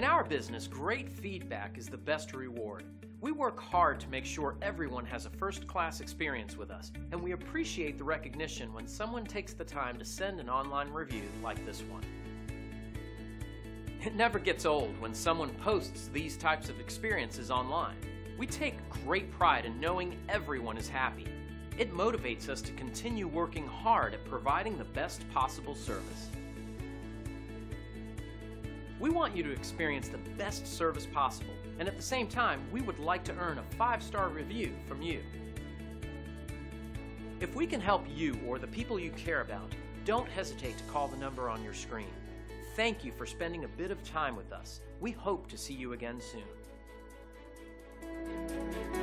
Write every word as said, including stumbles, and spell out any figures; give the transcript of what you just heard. In our business, great feedback is the best reward. We work hard to make sure everyone has a first-class experience with us, and we appreciate the recognition when someone takes the time to send an online review like this one. It never gets old when someone posts these types of experiences online. We take great pride in knowing everyone is happy. It motivates us to continue working hard at providing the best possible service. We want you to experience the best service possible, and at the same time, we would like to earn a five-star review from you. If we can help you or the people you care about, don't hesitate to call the number on your screen. Thank you for spending a bit of time with us. We hope to see you again soon.